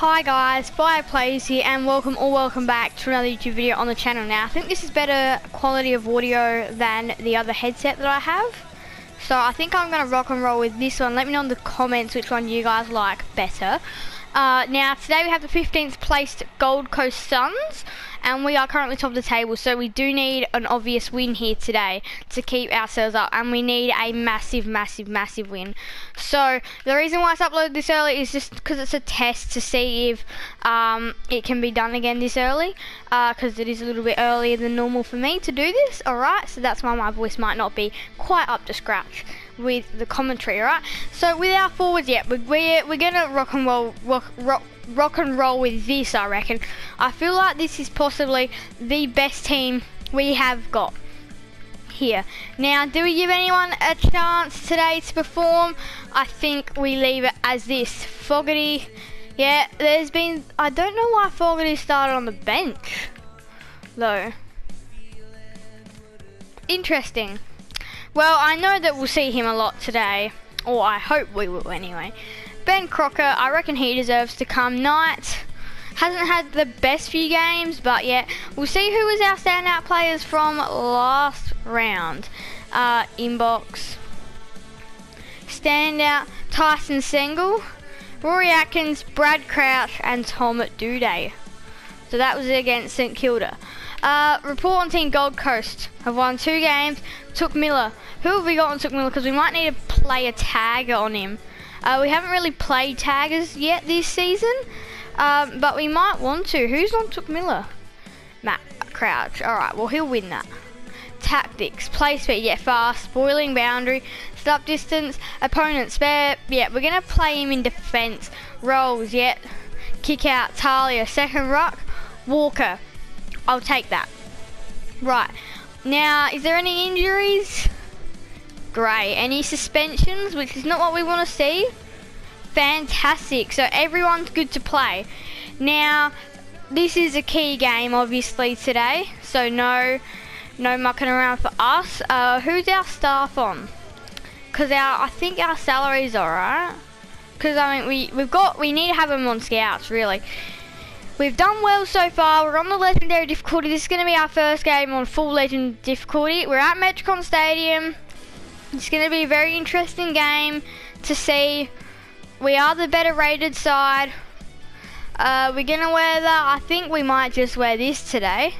Hi guys, Fireplays here, and welcome back to another YouTube video on the channel. Now I think this is better quality of audio than the other headset that I have, so I think I'm gonna rock and roll with this one. Let me know in the comments which one you guys like better. Now today we have the 15th placed Gold Coast Suns, and we are currently top of the table, so we do need an obvious win here today to keep ourselves up, and we need a massive win. So the reason why it's uploaded this early is just because it's a test to see if it can be done again this early, because it is a little bit earlier than normal for me to do this. Alright, so that's why my voice might not be quite up to scratch with the commentary. Alright, so with our forwards, yeah, we're gonna rock and roll with this, I reckon. I feel like this is possibly the best team we have got here. Now, do we give anyone a chance today to perform? I think we leave it as this. Fogarty, yeah, there's been, I don't know why Fogarty started on the bench though. Interesting. Well, I know that we'll see him a lot today, or I hope we will anyway. Ben Crocker, I reckon he deserves to come. Knight hasn't had the best few games, but yeah, we'll see who was our standout players from last round. Inbox. Standout Tyson Stengle, Rory Atkins, Brad Crouch, and Tom Doedee. So that was against St Kilda. Report on team Gold Coast have won 2 games. Touk Miller. Who have we got on Touk Miller? Because we might need to play a tagger on him. We haven't really played taggers yet this season, but we might want to. Who's on Touk Miller? Matt Crouch. Alright, well, he'll win that. Tactics. Play speed. Yeah, fast. Boiling boundary. Stop distance. Opponent spare. Yeah, we're going to play him in defence. Rolls. Yeah. Kick out. Tarley. Second ruck. Walker. I'll take that. Right. Now, is there any injuries? Great. Any suspensions, which is not what we want to see? Fantastic. So everyone's good to play. Now, this is a key game, obviously, today. So no mucking around for us. Who's our staff on? Because I think our salary's alright. Because I mean, we need to have them on scouts, really. We've done well so far. We're on the legendary difficulty. This is going to be our first game on full legend difficulty. We're at Metricon Stadium. It's going to be a very interesting game to see. We are the better rated side. We're going to wear that. I think we might just wear this today,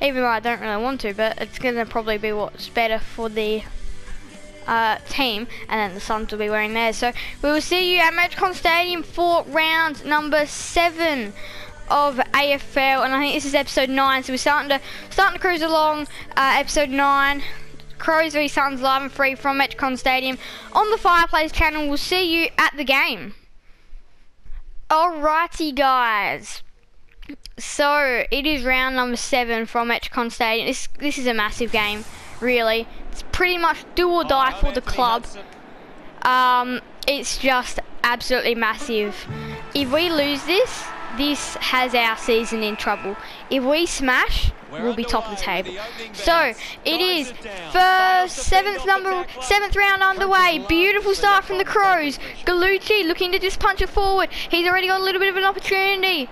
even though I don't really want to, but it's going to probably be what's better for the team, and then the Suns will be wearing theirs. So we will see you at Metricon Stadium for round number 7 of AFL, and I think this is episode 9, so we're starting to cruise along. Episode 9, Crows v Suns, live and free from Metricon Stadium on the Fireplays channel. We'll see you at the game. Alrighty guys, so it is round number 7 from Metricon Stadium. This is a massive game, really. It's pretty much do or die for the club. It's just absolutely massive. If we lose this, this has our season in trouble. If we smash, we'll be top of the table. So it is seventh round underway. Beautiful start from the Crows. Gallucci looking to just punch it forward. He's already got a little bit of an opportunity.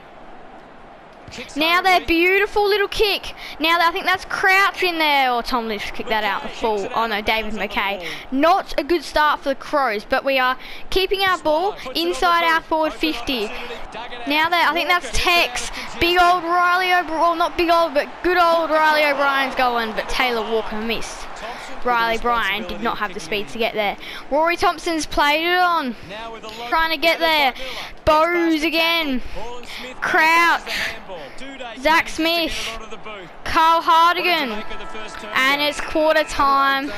Now that beautiful little kick. Now I think that's Crouch in there, or Tom Lynch kicked that out the full. Oh no, David McKay. Not a good start for the Crows, but we are keeping our ball inside our forward 50. Now that I think that's Tex. Big old Riley O'Brien, well, not big old, but good old Riley O'Brien's going, but Taylor Walker missed. Riley O'Brien did not have the speed to get there. Rory Thompson's played it on, trying to get there. Bows again. Crouch. Zach Smith. Carl Hartigan. And it's quarter time.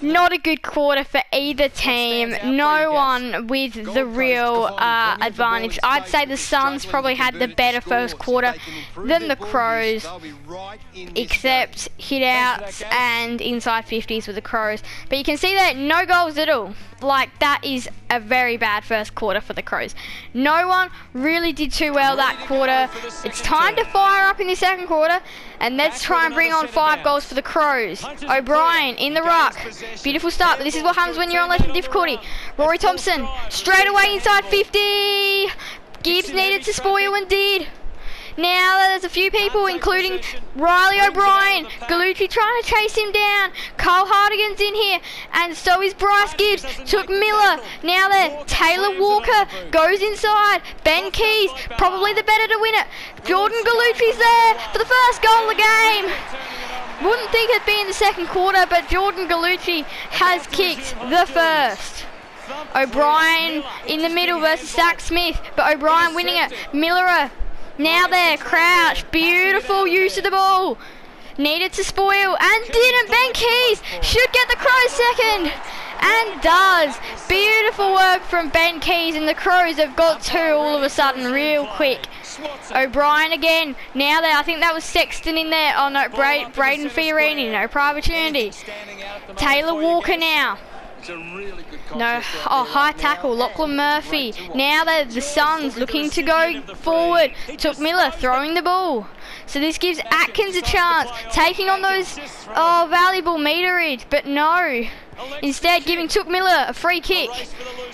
Not a good quarter for either team. No one with the real advantage. I'd say the Suns probably had the better first quarter than the Crows, except hit outs and inside 50s with the Crows. But you can see that no goals at all. Like, that is a very bad first quarter for the Crows. No one really did too well that quarter. It's time to fire up in the second quarter, and let's try and bring on 5 goals for the Crows. O'Brien in the ruck. Beautiful start, but this is what happens when you're on legend difficulty. Rory Thompson straight away inside 50. Give Gibbs needed to spoil indeed. Now there's a few people, including Riley O'Brien, Gallucci trying to chase him down, Carl Hartigan's in here, and so is Bryce Gibbs, Touk Miller, now there, Taylor Walker goes inside, Ben Keays, probably the better to win it, Jordan Gallucci's there for the first goal of the game. Wouldn't think it'd be in the second quarter, but Jordan Gallucci has kicked the first. O'Brien in the middle versus Zach Smith, but O'Brien winning it, Miller. Now there, Crouch, beautiful use of the ball. Needed to spoil, and didn't. Ben Keays should get the Crows second, and does. Beautiful work from Ben Keays, and the Crows have got two all of a sudden, real quick. O'Brien again, now there, I think that was Sexton in there. Oh no, Braden Fiorini, no private opportunity. Taylor Walker now. No, oh, high tackle, Lachlan Murphy. Now the Suns looking to go forward. Touk Miller throwing the ball. So this gives Atkins a chance, taking on those valuable meterage, but no. Instead giving Touk Miller a free kick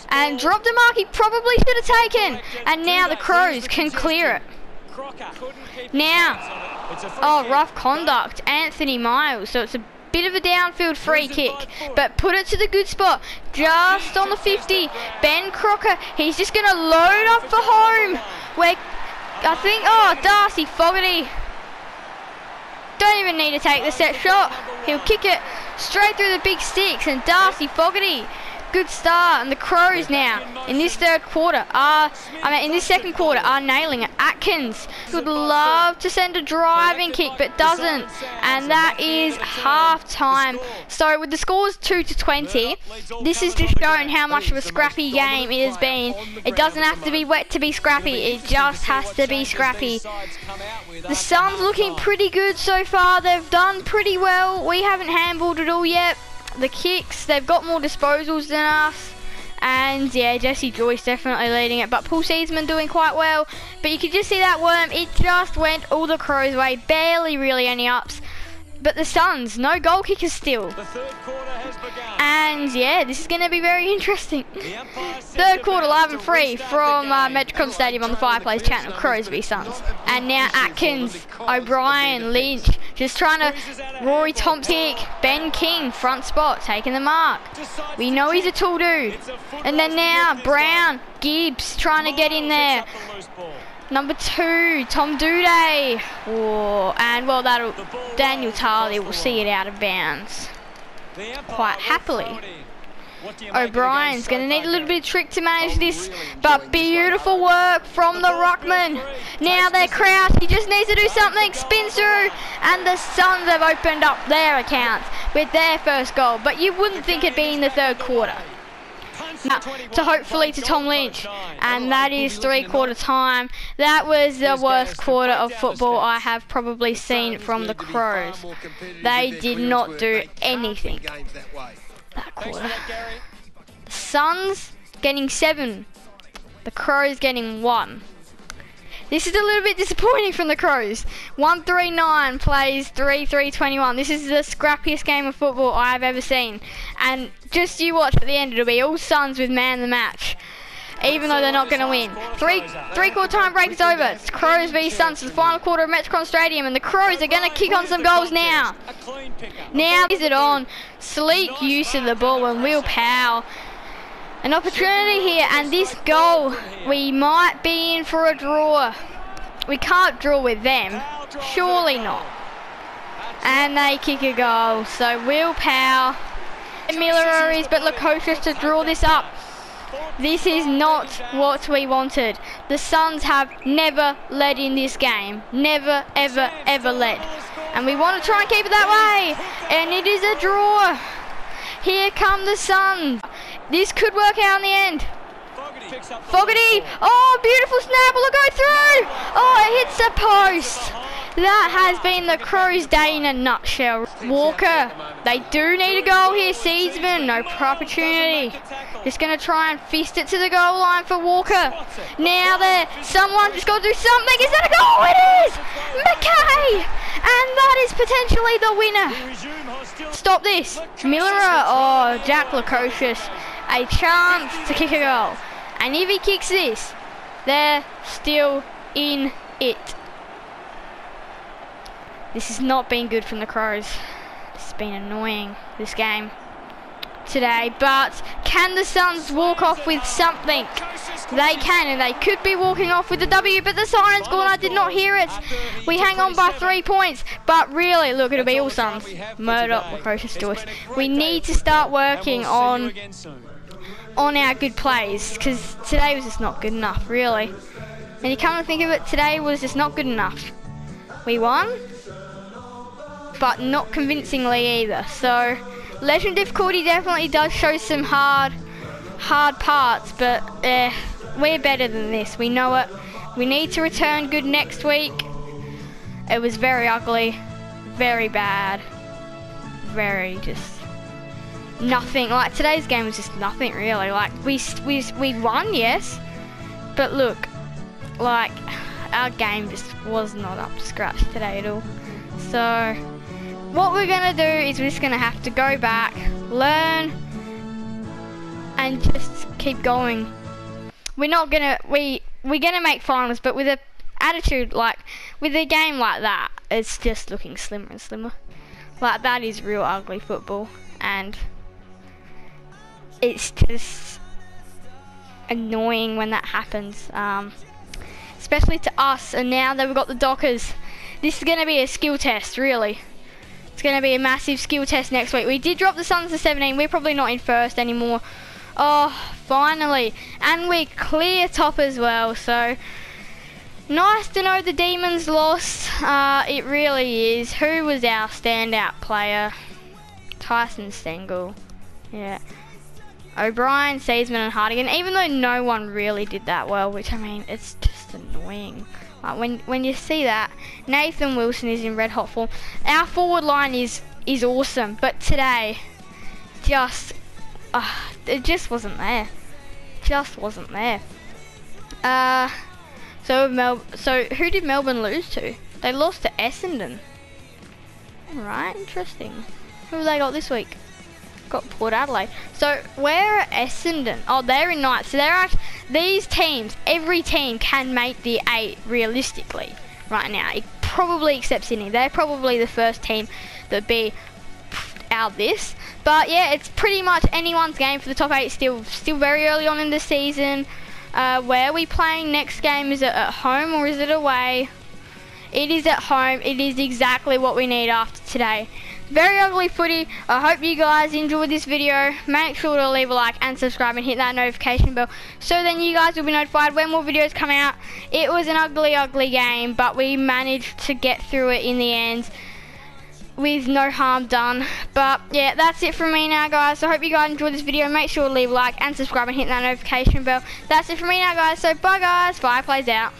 and dropped a mark he probably should have taken. And now the Crows can clear it. Now, oh, rough conduct, Anthony Miles. So it's a bit of a downfield free kick, but put it to the good spot, just on the 50. Ben Crocker, he's just going to load up for home, where I think, oh, Darcy Fogarty, don't even need to take the set shot, he'll kick it straight through the big sticks, and Darcy Fogarty, good start, and the Crows now, in this third quarter, in this second quarter, are nailing it. Atkins would love to send a driving kick, but doesn't, and that is half time. So with the scores 2-20, this is just showing how much of a scrappy game it has been. It doesn't have to be wet to be scrappy, it just has to be scrappy. The Suns looking pretty good so far, they've done pretty well, we haven't handballed at all yet. The kicks, they've got more disposals than us, and yeah, Jesse Joyce definitely leading it, but Paul Seedsman doing quite well. But you could just see that worm, it just went all the Crows' way, barely really any ups. But the Suns, no goal kickers still. The third quarter has begun. And yeah, this is going to be very interesting. Third quarter live and free from Metricon Stadium on the Fireplays channel, Crows v Suns. And now Atkins, O'Brien, Lynch, just trying to Rory Thompson, Ben King, front spot, taking the mark. We know he's a tall dude. And then now Brown, Gibbs trying to get in there. Number 2, Tom Doedee. Whoa, and well, that'll Daniel Tarley will see it out of bounds quite happily. O'Brien's going to need a little bit of trick to manage this, but beautiful work from the Ruckman. Now they're Crouch, he just needs to do something, spins through, and the Suns have opened up their accounts with their first goal, but you wouldn't think it'd be in the third quarter. Now, hopefully to Tom Lynch, and that is three-quarter time. That was the worst quarter of football I have probably seen from the Crows. They did not do anything that quarter. The Suns getting 7, the Crows getting 1. This is a little bit disappointing from the Crows. 139 plays 3-3-21. This is the scrappiest game of football I've ever seen. And just you watch at the end, it'll be all Suns with man of the match, even though they're not going to win. Three-quarter time break is over. It's Crows v Suns for the final quarter of Metricon Stadium, and the Crows are going to kick on some goals now. Now is it on? Sleek use of the ball, and Will Powell. An opportunity here, and this goal, we might be in for a draw. We can't draw with them, surely not. And they kick a goal, so Will Powell, Miller is, but Lukosius to draw this up. This is not what we wanted. The Suns have never led in this game, never, ever, ever led. And we want to try and keep it that way, and it is a draw. Here come the Suns. This could work out in the end. Fogarty, oh, beautiful snap, will it go through? Oh, it hits the post. That has been the Crows' day in a nutshell. Walker, they do need a goal here. Seedsman, no proper opportunity. Just going to try and fist it to the goal line for Walker. Now there, someone just got to do something. Is that a goal? It is! McKay! And that is potentially the winner. Stop this. Miller, oh, Jack Lukosius. A chance to kick a goal. And if he kicks this, They're still in it. This has not been good from the Crows. This has been annoying, this game today. But can the Suns walk off with something? They can, and they could be walking off with the W, but the siren's gone. I did not hear it. We hang on by 3 points. But really, look, it'll be all Suns. Murdoch, Lukosius, Joyce. We need to start working on our good plays, because today was just not good enough, really. And you come and think of it, today was just not good enough. We won, but not convincingly either. So legend difficulty definitely does show some hard parts, but we're better than this. We know it. We need to return good next week. It was very ugly, very bad, very just nothing. Like, today's game was just nothing, really. Like, we won, yes, but look, like, our game just was not up to scratch today at all. So what we're going to do is we're just going to have to go back, learn, and just keep going. We're not going to, we're going to make finals, but with an attitude like, with a game like that, it's just looking slimmer and slimmer. Like, that is real ugly football, and it's just annoying when that happens, especially to us. And now that we've got the Dockers, this is going to be a skill test, really. It's going to be a massive skill test next week. We did drop the Suns to 17. We're probably not in first anymore. Oh, finally. And we're clear top as well. So nice to know the Demons lost. It really is. Who was our standout player? Tyson Stengle. Yeah. O'Brien, Seedsman and Hartigan. Even though no one really did that well, which, I mean, it's just annoying. Like, when you see that, Nathan Wilson is in red hot form. Our forward line is awesome, but today just it just wasn't there. Just wasn't there. So who did Melbourne lose to? They lost to Essendon. Alright, interesting. Who have they got this week? Got Port Adelaide. So where are Essendon? Oh, they're in ninth. So they're actually, these teams, every team can make the 8 realistically right now. It probably, except Sydney, they're probably the first team that'd be out this. But yeah, it's pretty much anyone's game for the top 8. Still very early on in the season. Where are we playing next game? Is it at home or is it away? It is at home. It is exactly what we need after today. Very ugly footy. I hope you guys enjoyed this video. Make sure to leave a like and subscribe and hit that notification bell, so then you guys will be notified when more videos come out. It was an ugly game, but we managed to get through it in the end with no harm done. But yeah, that's it from me now, guys. So I hope you guys enjoyed this video. Make sure to leave a like and subscribe and hit that notification bell. That's it from me now, guys. So bye, guys. Fireplays out.